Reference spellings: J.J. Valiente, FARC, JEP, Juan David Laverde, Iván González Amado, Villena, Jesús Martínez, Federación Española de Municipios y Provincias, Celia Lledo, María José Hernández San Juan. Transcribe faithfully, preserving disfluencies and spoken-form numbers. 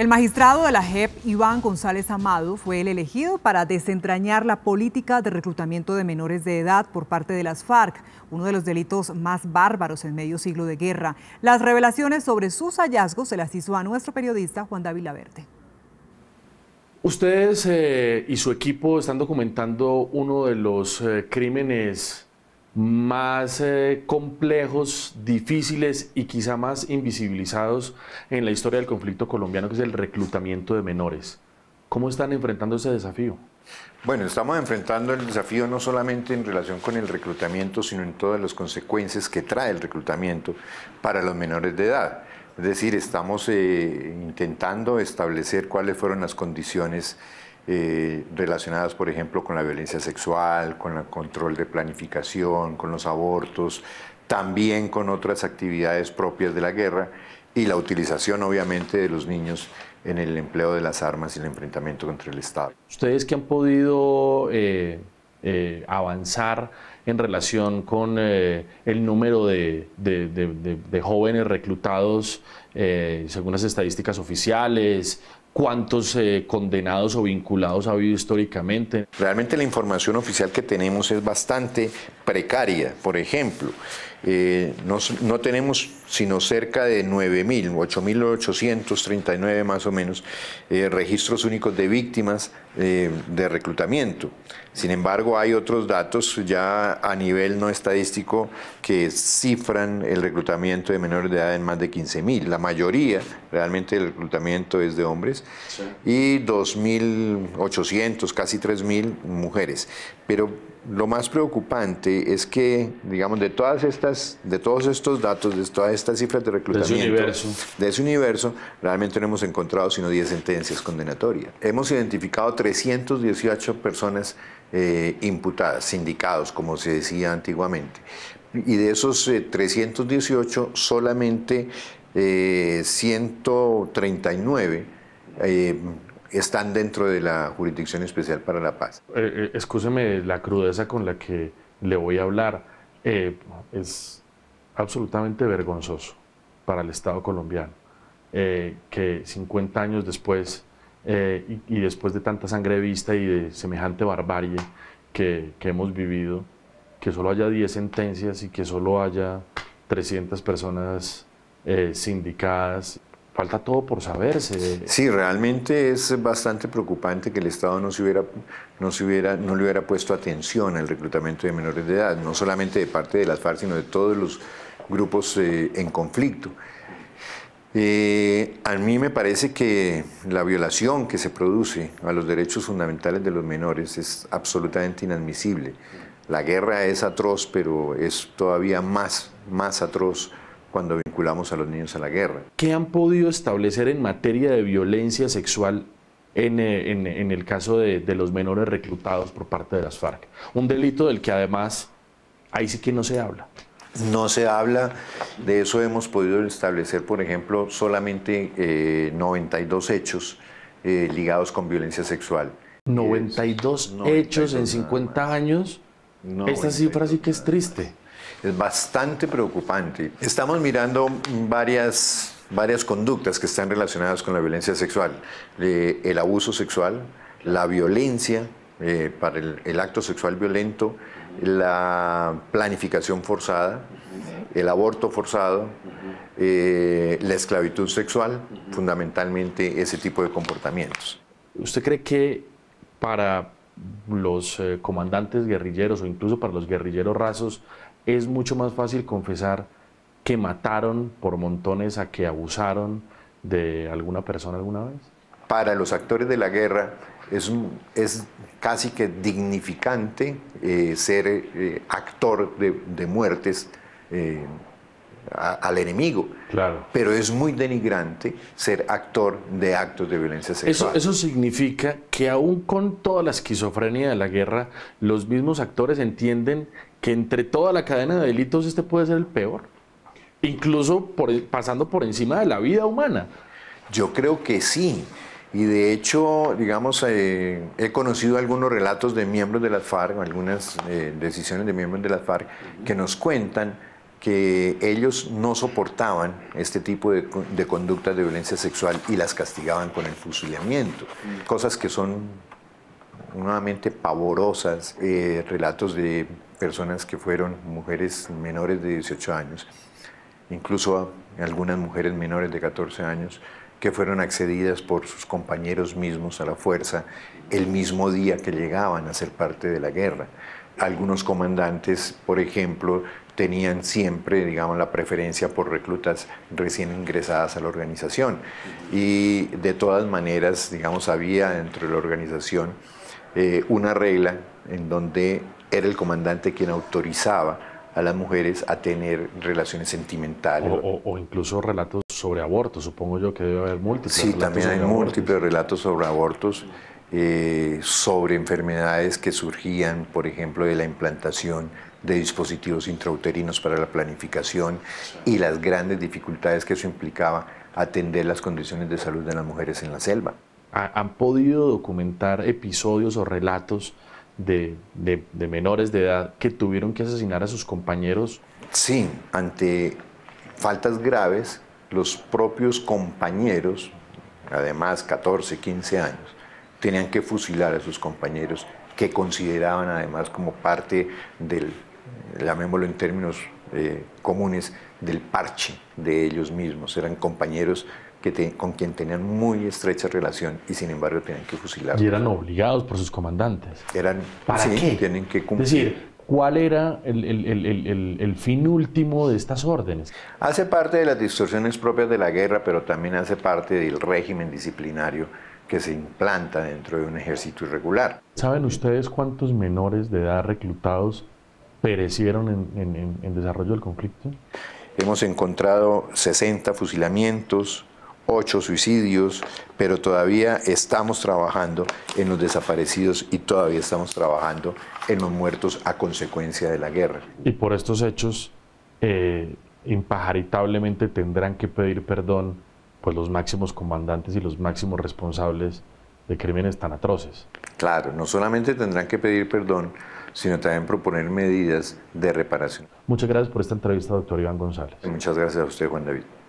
El magistrado de la J E P, Iván González Amado, fue el elegido para desentrañar la política de reclutamiento de menores de edad por parte de las FARC, uno de los delitos más bárbaros en medio siglo de guerra. Las revelaciones sobre sus hallazgos se las hizo a nuestro periodista Juan David Laverde. Ustedes eh, y su equipo están documentando uno de los eh, crímenes más eh, complejos, difíciles y quizá más invisibilizados en la historia del conflicto colombiano, que es el reclutamiento de menores. ¿Cómo están enfrentando ese desafío? Bueno, estamos enfrentando el desafío no solamente en relación con el reclutamiento, sino en todas las consecuencias que trae el reclutamiento para los menores de edad. Es decir, estamos eh, intentando establecer cuáles fueron las condiciones Eh, relacionadas, por ejemplo, con la violencia sexual, con el control de planificación, con los abortos, también con otras actividades propias de la guerra y la utilización, obviamente, de los niños en el empleo de las armas y el enfrentamiento contra el Estado. ¿Ustedes qué han podido eh, eh, avanzar en relación con eh, el número de, de, de, de, de jóvenes reclutados eh, según las estadísticas oficiales? ¿Cuántos eh, condenados o vinculados ha habido históricamente? Realmente la información oficial que tenemos es bastante precaria. Por ejemplo, eh, no, no tenemos sino cerca de nueve mil, ocho mil ochocientos treinta y nueve más o menos, eh, registros únicos de víctimas eh, de reclutamiento. Sin embargo, hay otros datos ya a nivel no estadístico que cifran el reclutamiento de menores de edad en más de quince mil. La mayoría realmente del reclutamiento es de hombres. Sí. Y dos mil ochocientos, casi tres mil mujeres. Pero lo más preocupante es que, digamos, de todas estas, de todos estos datos, de todas estas cifras de reclutamiento, de ese universo, de ese universo realmente no hemos encontrado sino diez sentencias condenatorias. Hemos identificado trescientas dieciocho personas eh, imputadas, sindicados, como se decía antiguamente. Y de esos eh, trescientos dieciocho, solamente eh, ciento treinta y nueve... Eh, están dentro de la Jurisdicción Especial para la Paz. Eh, eh, excúseme la crudeza con la que le voy a hablar. Eh, es absolutamente vergonzoso para el Estado colombiano eh, que cincuenta años después eh, y, y después de tanta sangre vista y de semejante barbarie que, que hemos vivido, que solo haya diez sentencias y que solo haya trescientas personas eh, sindicadas. Falta todo por saberse. Sí, realmente es bastante preocupante que el Estado no, se hubiera, no, se hubiera, no le hubiera puesto atención al reclutamiento de menores de edad, no solamente de parte de las FARC, sino de todos los grupos eh, en conflicto. Eh, a mí me parece que la violación que se produce a los derechos fundamentales de los menores es absolutamente inadmisible. La guerra es atroz, pero es todavía más, más atroz cuando vinculamos a los niños a la guerra. ¿Qué han podido establecer en materia de violencia sexual en, en, en el caso de, de los menores reclutados por parte de las FARC? Un delito del que además ahí sí que no se habla. No se habla, de eso hemos podido establecer, por ejemplo, solamente eh, noventa y dos hechos eh, ligados con violencia sexual. noventa y dos hechos en cincuenta años, esta cifra sí que es triste. Es bastante preocupante. Estamos mirando varias, varias conductas que están relacionadas con la violencia sexual. Eh, el abuso sexual, la violencia eh, para el, el acto sexual violento, la planificación forzada, el aborto forzado, eh, la esclavitud sexual, fundamentalmente ese tipo de comportamientos. ¿Usted cree que para los eh, comandantes guerrilleros o incluso para los guerrilleros rasos es mucho más fácil confesar que mataron por montones a que abusaron de alguna persona alguna vez? Para los actores de la guerra es, es casi que dignificante eh, ser eh, actor de, de muertes eh, a, al enemigo. Claro. Pero es muy denigrante ser actor de actos de violencia sexual. Eso, eso significa que aún con toda la esquizofrenia de la guerra, los mismos actores entienden que entre toda la cadena de delitos este puede ser el peor, incluso por, pasando por encima de la vida humana. Yo creo que sí, y de hecho, digamos, eh, he conocido algunos relatos de miembros de las FARC, algunas eh, decisiones de miembros de las FARC, que nos cuentan que ellos no soportaban este tipo de, de conductas de violencia sexual y las castigaban con el fusilamiento. Cosas que son nuevamente pavorosas, eh, relatos de personas que fueron mujeres menores de dieciocho años, incluso algunas mujeres menores de catorce años, que fueron accedidas por sus compañeros mismos a la fuerza el mismo día que llegaban a ser parte de la guerra. Algunos comandantes, por ejemplo, tenían siempre, digamos, la preferencia por reclutas recién ingresadas a la organización. Y de todas maneras, digamos, había dentro de la organización eh, una regla en donde era el comandante quien autorizaba a las mujeres a tener relaciones sentimentales. O, o, o incluso relatos sobre abortos, supongo yo que debe haber múltiples. Sí, también hay múltiples abortos. relatos sobre abortos, eh, sobre enfermedades que surgían, por ejemplo, de la implantación de dispositivos intrauterinos para la planificación y las grandes dificultades que eso implicaba atender las condiciones de salud de las mujeres en la selva. ¿Han podido documentar episodios o relatos de, de, de menores de edad que tuvieron que asesinar a sus compañeros? Sí, ante faltas graves, los propios compañeros, además catorce, quince años, tenían que fusilar a sus compañeros que consideraban además como parte del, llamémoslo en términos eh, comunes, del parche de ellos mismos. Eran compañeros que te, con quien tenían muy estrecha relación y sin embargo tenían que fusilarlos. Y eran obligados por sus comandantes. Eran, ¿Para sí, qué? Tienen que cumplir. Es decir, ¿cuál era el, el, el, el, el fin último de estas órdenes? Hace parte de las distorsiones propias de la guerra, pero también hace parte del régimen disciplinario que se implanta dentro de un ejército irregular. ¿Saben ustedes cuántos menores de edad reclutados perecieron en, en, en desarrollo del conflicto? Hemos encontrado sesenta fusilamientos, ocho suicidios, pero todavía estamos trabajando en los desaparecidos y todavía estamos trabajando en los muertos a consecuencia de la guerra. Y por estos hechos, eh, impajaritablemente tendrán que pedir perdón pues los máximos comandantes y los máximos responsables de crímenes tan atroces. Claro, no solamente tendrán que pedir perdón, sino también proponer medidas de reparación. Muchas gracias por esta entrevista, doctor Iván González. Muchas gracias a usted, Juan David.